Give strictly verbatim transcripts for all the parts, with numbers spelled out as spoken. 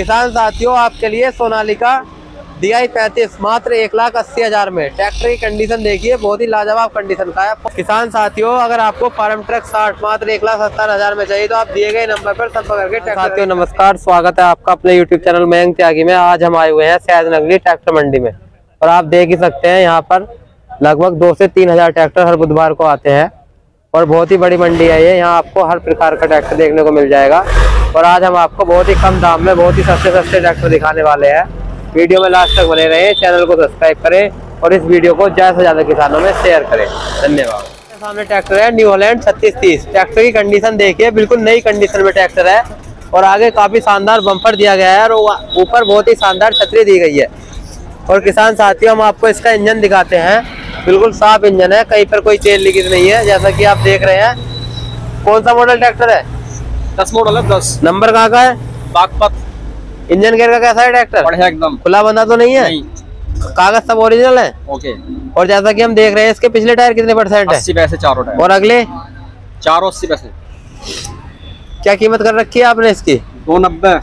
किसान साथियों, आपके लिए सोनालिका डी आई पैंतीस मात्र एक लाख अस्सी हज़ार में। ट्रैक्टर की कंडीशन देखिए, बहुत ही लाजवाब कंडीशन का है। किसान साथियों, अगर आपको फार्म ट्रक साठ मात्र एक लाख सत्तर हज़ार में चाहिए तो आप दिए गए नंबर पर संपर्क करके। साथियों नमस्कार, स्वागत है आपका अपने यूट्यूब चैनल मयंक त्यागी में। आज हम आए हुए हैं सैद नगली ट्रैक्टर मंडी में और आप देख ही सकते हैं यहाँ पर लगभग दो से तीन हज़ार ट्रैक्टर हर बुधवार को आते हैं और बहुत ही बड़ी मंडी है ये। यहाँ आपको हर प्रकार का ट्रैक्टर देखने को मिल जाएगा और आज हम आपको बहुत ही कम दाम में बहुत ही सस्ते सस्ते ट्रैक्टर दिखाने वाले हैं। वीडियो में लास्ट तक बने रहें, चैनल को सब्सक्राइब करें और इस वीडियो को ज़्यादा से ज़्यादा किसानों में शेयर करें। धन्यवाद। सामने ट्रैक्टर है न्यू हॉलैंड छत्तीस तीस। ट्रैक्टर की कंडीशन देखिए, बिल्कुल नई कंडीशन में ट्रैक्टर है और आगे काफ़ी शानदार बम्पर दिया गया है और ऊपर बहुत ही शानदार छतरी दी गई है। और किसान साथियों, हम आपको इसका इंजन दिखाते हैं। बिल्कुल साफ इंजन है, कहीं पर कोई तेल लीकेज नहीं है जैसा कि आप देख रहे हैं। कौन सा मॉडल ट्रैक्टर है? दस मॉडल है, दस। नंबर कहाँ का है? बागपत। इंजन गेयर का कैसा है ट्रैक्टर? बढ़िया, एकदम खुला बंदा तो नहीं है? नहीं। कागज सब ओरिजिनल है। ओके। और जैसा कि हम देख रहे हैं, इसके पिछले टायर कितने परसेंट है? अस्सी पैसे चारों टायर। और अगले चारों अस्सी पैसे। क्या कीमत कर रखी है आपने इसकी? दो नब्बे।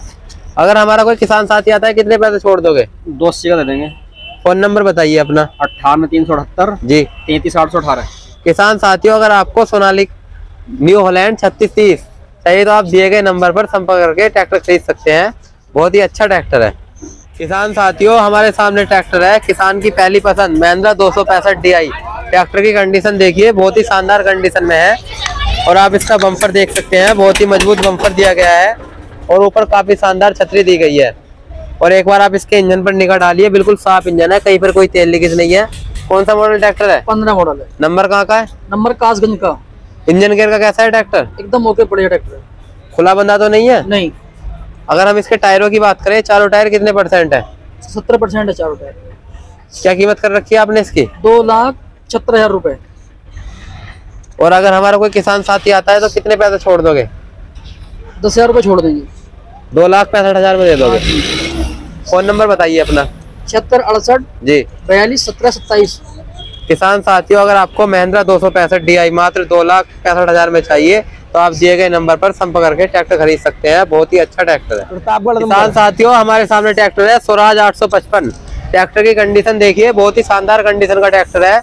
अगर हमारा कोई किसान साथी आता है कितने पैसे छोड़ दोगे? दो अस्सी का दे देंगे। फोन नंबर बताइए अपना। अट्ठानवे तीन सौ अठहत्तर जी तैंतीस आठ सौ अठारह। किसान साथियों, अगर आपको सोनालिक न्यू हॉलैंड छत्तीस तीस चाहिए तो आप दिए गए नंबर पर संपर्क करके ट्रैक्टर खरीद सकते हैं। बहुत ही अच्छा ट्रैक्टर है। किसान साथियों, हमारे सामने ट्रैक्टर है किसान की पहली पसंद महिंद्रा दो सौ पैंसठ डी आई। ट्रैक्टर की कंडीशन देखिए, बहुत ही शानदार कंडीशन में है और आप इसका बम्पर देख सकते हैं, बहुत ही मजबूत बम्पर दिया गया है और ऊपर काफ़ी शानदार छतरी दी गई है। और एक बार आप इसके इंजन पर निगाह डालिए, बिल्कुल साफ इंजन है, कहीं पर कोई तेल लीकेज नहीं है। कौन सा मॉडल ट्रैक्टर है? पंद्रह मॉडल है। नंबर कहाँ का है? नंबर कासगंज का। इंजन गेयर का कैसा है ट्रैक्टर? एकदम ओके, बढ़िया ट्रैक्टर। खुला बंदा तो नहीं है? नहीं। अगर हम इसके टायरों की बात करें, चारों टायर कितने परसेंट है? सत्तर परसेंट है चारों टायर। क्या कीमत कर रखी है आपने इसकी? दो लाख सत्तर हजार रूपए। और अगर हमारा कोई किसान साथी आता है तो कितने पैसे छोड़ दोगे? दस हजार रूपए छोड़ देंगे। दो लाख पैंसठ हजार में दे दोगे। फोन नंबर बताइए अपना। छिहत्तर अड़सठ जी बयालीस सत्रह सत्ताईस। किसान साथियों, अगर आपको महिंद्रा दो सौ पैंसठ डी आई मात्र दो लाख पैंसठ हजार में चाहिए तो आप दिए गए नंबर पर संपर्क करके ट्रैक्टर खरीद सकते हैं। बहुत ही अच्छा ट्रैक्टर है। किसान साथियों, हमारे सामने ट्रैक्टर है स्वराज आठ सौ पचपन। ट्रैक्टर की कंडीशन देखिए, बहुत ही शानदार कंडीशन का ट्रैक्टर है,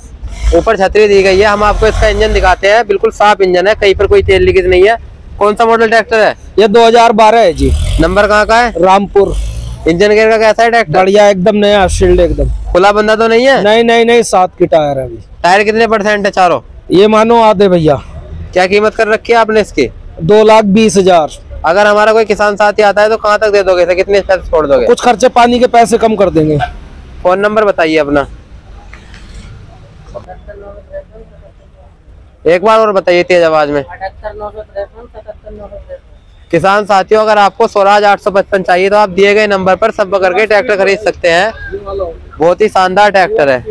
ऊपर छतरी दी गई है। हम आपको इसका इंजन दिखाते हैं, बिल्कुल साफ इंजन है, कहीं पर कोई तेल लीकेज नहीं है। कौन सा मॉडल ट्रैक्टर है? ये दो हज़ार बारह है जी। नंबर कहाँ का है? रामपुर। इंजन गेयर का कैसा है ट्रैक्टर? बढ़िया, एकदम नया शील्ड, एकदम। खुला बंदा तो नहीं है? नहीं नहीं नहीं सात की टायर है। टायर कितने परसेंट है चारों? ये मानो आधे भैया। क्या कीमत कर रखी है आपने इसकी? दो लाख बीस हजार। अगर हमारा कोई किसान साथी आता है तो कहाँ तक दे दोगे, कितने पैसे छोड़ दोगे? कुछ खर्चे पानी के पैसे कम कर देंगे। फोन नंबर बताइए अपना। एक बार और बताइए तेज आवाज में। किसान साथियों, अगर आपको स्वराज आठ सौ पचपन चाहिए तो आप दिए गए नंबर पर संपर्क करके ट्रैक्टर खरीद सकते हैं। बहुत ही शानदार ट्रैक्टर है।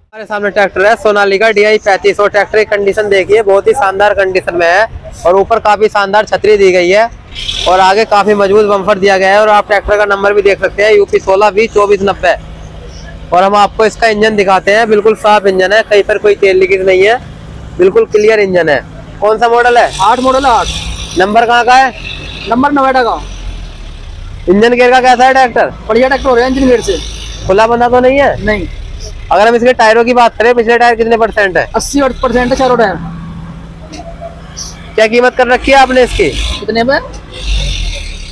हमारे सामने ट्रैक्टर है सोनालिका डी आई पैंतीस और ट्रैक्टर की कंडीशन देखिए, बहुत ही शानदार कंडीशन में है और ऊपर काफी शानदार छतरी दी गई है और आगे काफी मजबूत बम्पर दिया गया है। और आप ट्रैक्टर का नंबर भी देख सकते हैं, यूपी सोलह बीस चौबीस नब्बे। और हम आपको इसका इंजन दिखाते हैं, बिल्कुल साफ इंजन है, कहीं पर कोई तेल लीकेज नहीं है, बिल्कुल क्लियर इंजन है। कौन सा मॉडल है? आठ मॉडल है, आठ। नंबर कहाँ का है? नंबर नोएडा का। इंजन गेयर का कैसा है ट्रैक्टर? बढ़िया ट्रैक्टर हो रहा है इंजन गेयर से। खुला बंदा तो नहीं है? नहीं। अगर हम इसके टायरों की बात करें, पिछले टायर कितने परसेंट है? अस्सी परसेंट है चारों टायर। क्या कीमत कर रखी है आपने इसकी? कितने में?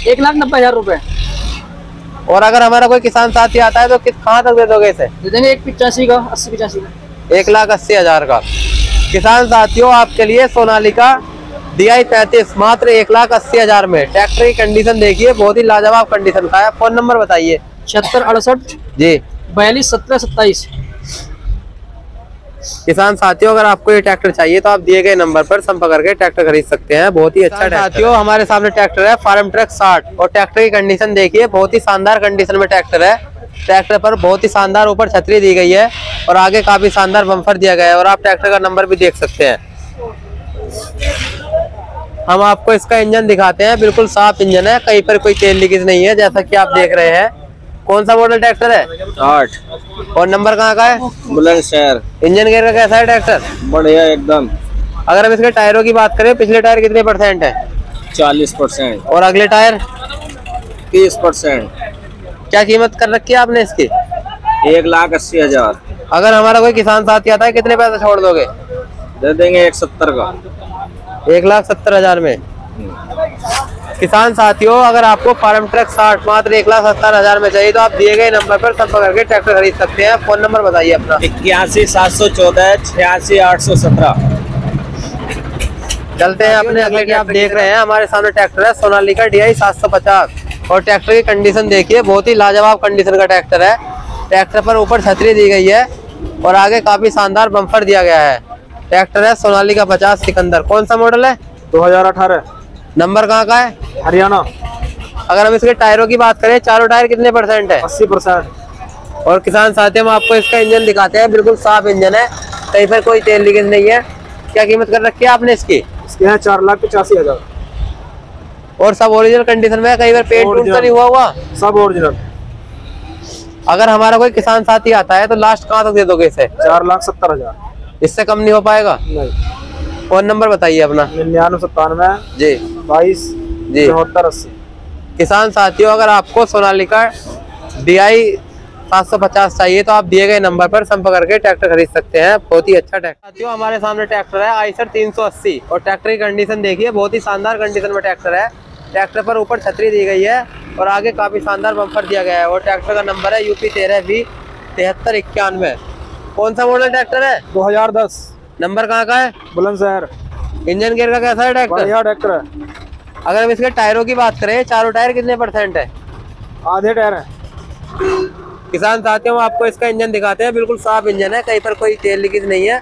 एक लाख नब्बे हजार रूपए। और अगर हमारा कोई किसान साथी आता है तो किस कहाँ तक दे दोगे इसे? दे देंगे एक पिचासी का, अस्सी पिचासी का, एक लाख अस्सी हजार का। किसान साथियों, आपके लिए सोनालिका डी आई पैंतीस मात्र एक लाख अस्सी हजार में। ट्रैक्टर की कंडीशन देखिए, बहुत ही लाजवाब कंडीशन का है। फोन नंबर बताइए। छिहत्तर अड़सठ जी बयालीस सत्रह सत्ताईस। किसान साथियों, अगर आपको ये ट्रैक्टर चाहिए तो आप दिए गए नंबर पर संपर्क करके ट्रैक्टर खरीद सकते हैं। बहुत ही अच्छा साथियों, हमारे सामने ट्रैक्टर है फार्म ट्रक साठ और ट्रैक्टर की कंडीशन देखिए, बहुत ही शानदार कंडीशन में ट्रैक्टर है। ट्रैक्टर पर बहुत ही शानदार ऊपर छतरी दी गई है और आगे काफी शानदार बम्पर दिया गया है। और आप ट्रैक्टर का नंबर भी देख सकते हैं। हम आपको इसका इंजन दिखाते हैं, बिल्कुल साफ इंजन है, कहीं पर कोई तेल लीकेज नहीं है जैसा की आप देख रहे हैं। कौन सा मॉडल ट्रैक्टर है? आठ। और नंबर कहाँ का है? बुलंदशहर। इंजन गेयर का कैसा है ट्रैक्टर? बढ़िया एकदम। अगर हम इसके टायरों की बात करें, पिछले टायर कितने परसेंट है? चालीस परसेंट। और अगले टायर तीस परसेंट। क्या कीमत कर रखी है आपने इसकी? एक लाख अस्सी हजार। अगर हमारा कोई किसान साथी आता है कितने पैसे छोड़ दोगे? दे देंगे एक सत्तर का, एक लाख सत्तर हजार में। किसान साथियों, अगर आपको फार्म ट्रक साठ मात्र एक लाख सत्तर हजार में चाहिए तो आप दिए गए नंबर पर संपर्क करके ट्रैक्टर खरीद सकते हैं। फोन नंबर बताइए अपना। इक्यासी सात सौ चौदह छियासी आठ सौ सत्रह। चलते हैं अपने अगले की। आप देख रहे हैं हमारे सामने ट्रैक्टर है सोनालिका डी आई सात सौ पचास, और ट्रैक्टर की कंडीशन देखिए, बहुत ही लाजवाब कंडीशन का ट्रैक्टर है। ट्रैक्टर पर ऊपर छतरी दी गई है और आगे काफी शानदार बम्पर दिया गया है। ट्रैक्टर है सोनालिका पचास सिकंदर। कौन सा मॉडल है? दो हजार अठारह। नंबर कहाँ का है? हरियाणा। अगर हम इसके टायरों की बात करें, चारों टायर कितने परसेंट है? अस्सी परसेंट। और किसान साथियों, हम आपको इसका इंजन दिखाते हैं, बिल्कुल साफ इंजन है, कहीं पर कोई तेल लीकेज नहीं है। क्या कीमत कर रखी है आपने इसकी? इसके है चार लाख पचासी हजार। और सब ओरिजिनल कंडीशन में है, कहीं पर पेंट वूट नहीं हुआ हुआ? सब ओरिजिनल। अगर हमारा कोई किसान साथी आता है तो लास्ट कहाँ तक दे दोगे इसे? चार लाख सत्तर हजार। इससे कम नहीं हो पाएगा? नहीं। फोन नंबर बताइए अपना। निन्यानवे सत्तानवे जी बाईस जी चौहत्तर अस्सी। किसान साथियों, अगर आपको सोनालिका डी आई सात सौ पचास चाहिए तो आप दिए गए नंबर पर संपर्क करके ट्रैक्टर खरीद सकते हैं। बहुत ही अच्छा ट्रैक्टर। साथियों, हमारे सामने ट्रैक्टर है आइसर तीन सौ अस्सी, और ट्रैक्टर की कंडीशन देखिए, बहुत ही शानदार कंडीशन में ट्रैक्टर है। ट्रैक्टर पर ऊपर छतरी दी गई है और आगे काफी शानदार बम्पर दिया गया है। और ट्रैक्टर का नंबर है यूपी तेरह बी तिहत्तर इक्यानवे। कौन सा मॉडल ट्रैक्टर है? दो हजार दस। नंबर कहाँ का है? बुलंदशहर। इंजन गेयर का कैसा है ट्रैक्टर? ट्रैक्टर है। अगर हम इसके टायरों की बात करें, चारों टायर कितने परसेंट है? आधे टायर है। किसान साथियों, आपको इसका इंजन दिखाते हैं, बिल्कुल साफ इंजन है, कहीं पर कोई तेल लीकेज नहीं है।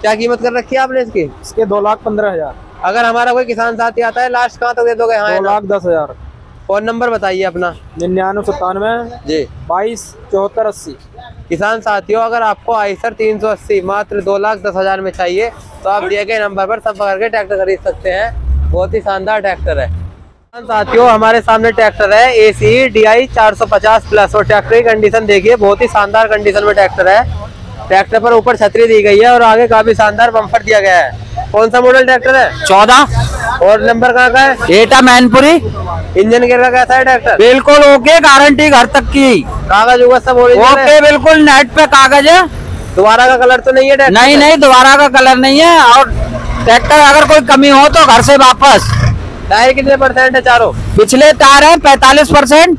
क्या कीमत कर रखी है आपने इसकी? इसके दो लाख पंद्रह हजार। अगर हमारा कोई किसान साथी आता है लास्ट कहाँ तक दे दोगे? हाँ, दो लाख दस हजार। फोन नंबर बताइए अपना। निन्यानवे सत्तानवे जी बाईस चौहत्तर अस्सी। किसान साथियों, अगर आपको आइसर तीन सौ अस्सी मात्र दो लाख दस हजार में चाहिए तो आप दिए गए नंबर पर संपर्क करके ट्रैक्टर खरीद सकते हैं। बहुत ही शानदार ट्रैक्टर है। किसान साथियों, हमारे सामने ट्रैक्टर है ए सी डी आई चार सौ पचास प्लस, और ट्रैक्टर की कंडीशन देखिए, बहुत ही शानदार कंडीशन में ट्रैक्टर है। ट्रैक्टर पर ऊपर छतरी दी गई है और आगे काफी शानदार बम्पर दिया गया है। कौन सा मॉडल ट्रैक्टर है? चौदह। और नंबर कहाँ का है? एटा मैनपुरी। इंजन गियर का कैसा है ट्रैक्टर? बिल्कुल ओके, गारंटी घर तक की। कागज होगा सब ओके, बिल्कुल नेट पे कागज है। दोबारा का कलर तो नहीं है ट्रैक्टर? नहीं नहीं, दोबारा का कलर नहीं है। और ट्रैक्टर अगर कोई कमी हो तो घर से वापस। टायर कितने परसेंट है चारों? पिछले टायर है पैंतालीस परसेंट,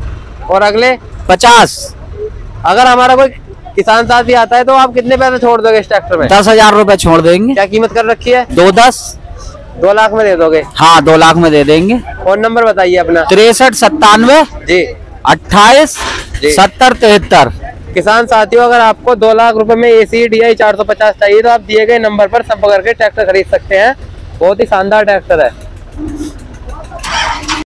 और अगले पचास। अगर हमारा कोई किसान साथी आता है तो आप कितने पैसे छोड़ दोगे इस ट्रैक्टर में? दस हजार रूपए छोड़ देंगे। क्या कीमत कर रखी है? दो दस दो लाख में दे दोगे? हाँ, दो लाख में दे देंगे। फोन नंबर बताइए अपना। तिरसठ सत्तानवे जी अट्ठाईस सत्तर तिहत्तर। किसान साथियों, अगर आपको दो लाख रुपए में ए सी डी आई चार सौ पचास चाहिए तो आप दिए गए नंबर पर संपर्क करके ट्रैक्टर खरीद सकते हैं। बहुत ही शानदार ट्रैक्टर है।